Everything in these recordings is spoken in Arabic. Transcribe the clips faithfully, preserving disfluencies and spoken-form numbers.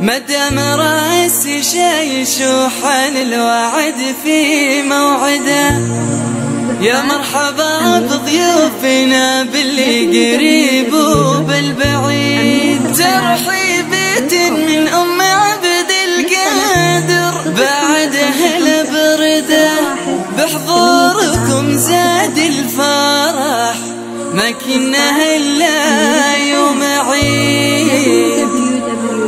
مدام راسي شايش وحان الوعد في موعده، يا مرحبا بضيوفنا باللي قريب وبالبعيد. ترحيبات من ام عبد القادر بعد اهل برده، بحضوركم زاد الفرح ما كنا الا يوم عيد.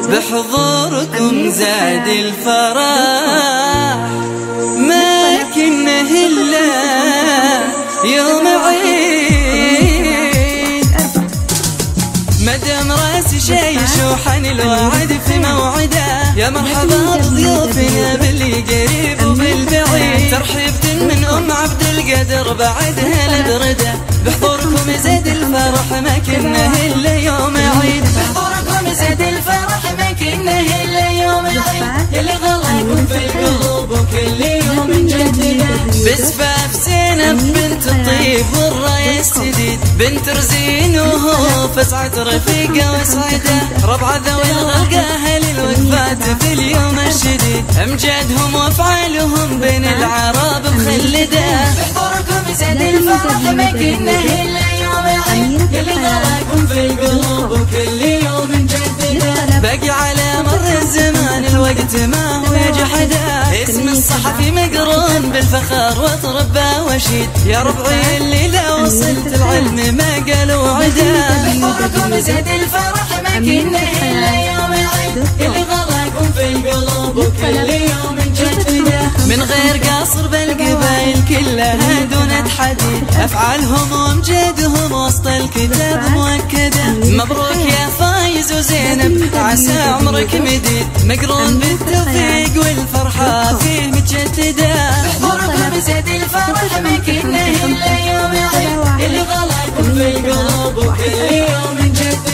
بحضوركم زاد الفرح ما كنا الا يوم عيد. مدام راسي شايش وحن الوعد في موعده، يا مرحبا بضيوفنا باللي قريب وبالبعيد. ترحيبت من ام عبد القادر بعدها البرده، بحضوركم زاد الفرح ما كنا الا يوم عيد. بحضوركم زاد الفرح ما كنا الا يوم عيد، يلي غلاكم في القلوب وكل يوم نجدده. بزفاف زينب بنت الطيب والرايس جديد، بنت رزين وهو فسعت رفيقه وسعده، ربعه ذوي الغلقه اهل الوقفات في اليوم الشديد. امجادهم وافعالهم بين العرب مخلده، بحضوركم زاد الفرح ما كنا الا يوم عيد، يلي غلاكم في القلوب وكل يوم نجدده. باقي على مر الزمان الوقت ما هو يجحده، اسم الصحفي مقرون بالفخر وطربه وشيد. يا ربعي اللي لو وصلت العلم ما قالوا عدا، بحضوركم زاد الفرح ما كنا الا يوم عيد، اللي غلاكم في القلوب وكل يوم نجدده. من غير قصر بالقبائل كلها دون تحديد، افعالهم وامجادهم وسط الكتاب مؤكده. مبروك يا فايز وزينب عسى عمرك مديد، مقرون بالتوفيق والفرحه فيه متجدده. بحضوركم زاد الفرح ما كنا الا يوم عيد، اللي غلاكم في القلوب وكل يوم نجدده.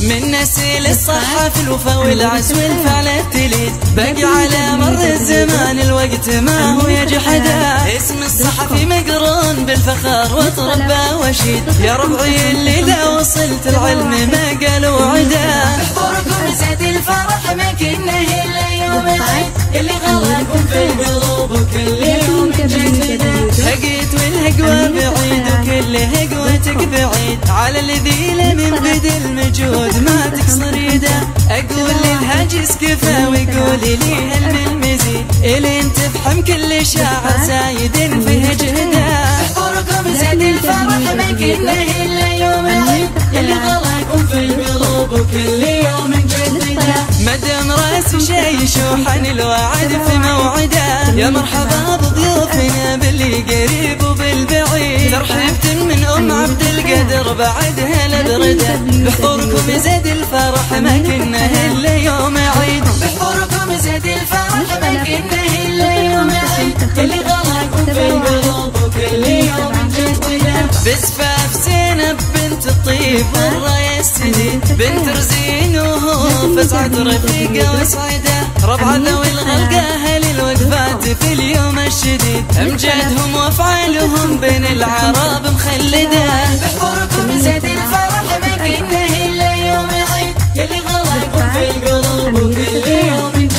من نسيل الصحه في الوفا والعزم والفعل التليد، باقي على مر الزمان الوقت ما هو يجحده، اسم الصحفي مقرون بالفخر وطربه وشيد. يا ربعي اللي لو وصلت العلم ما قالوا عدا، بحضوركم زاد الفرح ما كنا الا يوم عيد، اللي غلاكم في القلوب وكل يوم نجدده. هقيت والهقوى بعيد وكل هقوتك بعيد، على الذيله من بدل مجهود ما تكسر يده. اقول للهاجس كفى وقولي لي هل من مزيد، الين تفهم كل شاعر زايد فيه جهده. بحضوركم زاد الفرح ما كنا الا يوم عيد، اللي غلاكم في القلوب وكل يوم نجدده. مدام راسي شايش وحن الوعد في موعده، يا مرحبا بضيوفنا باللي قريب وبالبعيد. ترحيبت من ام عبد القادر بعدها البرده، بحضوركم زاد الفرح ما كنا الا يوم عيد. بحضوركم زاد الفرح ما كنا الا يوم عيد، اللي غلاكم في القلوب وكل يوم نجدده. بزفاف زينب بنت الطيب والرايس جديد، بنت رزين وهو فسعت رفيقه وسعده، ربعه ذوي الغلقه اهل الوقفات في اليوم الشديد. امجادهم وافعالهم بين العرب مخلده، بحضوركم زاد الفرح ما كنا الا يوم عيد، يلي غلاكم في القلوب وكل يوم نجدده.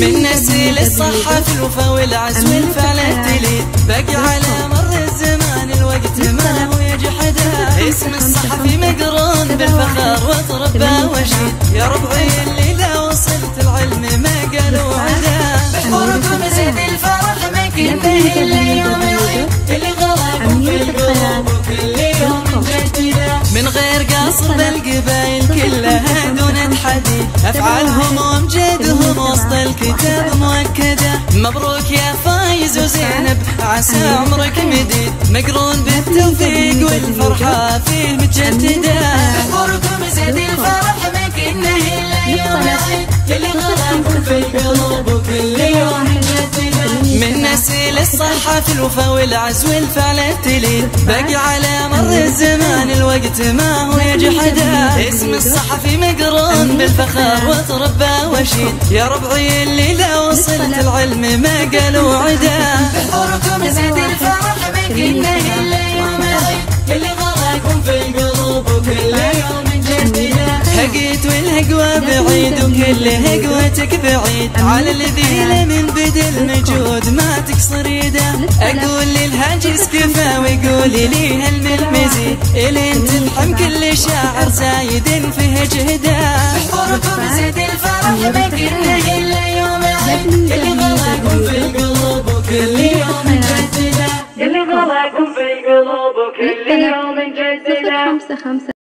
من نسيل الصحه في الوفا والعزم والفعل التليد، باقي على مر الزمان الوقت ما هو يجحده، اسم الصحفي مقرون بالفخر وطربه وشيد. يا ربعي اللي لو وصلت العلم ما قالوا عدا، بحضوركم زاد الفرح ما كنا الا يوم عيد، اللي غلاكم في القلوب وكل يوم نجدده. من غير قصر بالقبائل كلها دون تحديد، افعالهم وامجادهم وسط الكتاب مؤكده. مبروك يا فايز وزينب عسى عمرك مديد، مقرون بالتوفيق والفرحه فيه متجدده. بحضوركم زاد الفرح ما كنا الا يوم عيد، اللي غلاكم في القلوب وكل يوم نجدده. من نسيل الصحه في الوفا والعزم والفعل التليد، باقي على مر الزمان الوقت ما هو يجحده، اسم الصحفي مقرون بالفخر وطربه وشيد. يا ربعي اللي لو وصلت العلم ما قالوا عدا، بحضوركم زاد الفرح ما كنا الا يوم عيد، اللي غلاكم في القلوب وكل يوم نجدده. هقيت والهقوى بعيد وكل هقوتك بعيد على الذيلة من بدل مجهود ما تكسر يده. أقول للهاجس كفى وقولي لي هل من المزيد إلين تلحم كل شاعر زايد فيه جهده. احضركم زيد الفرح ما كنا إلا يوم عيد اللي غلاكم في القلوب وكل يوم نجدده، اللي غلاكم في القلوب وكل يوم نجدده.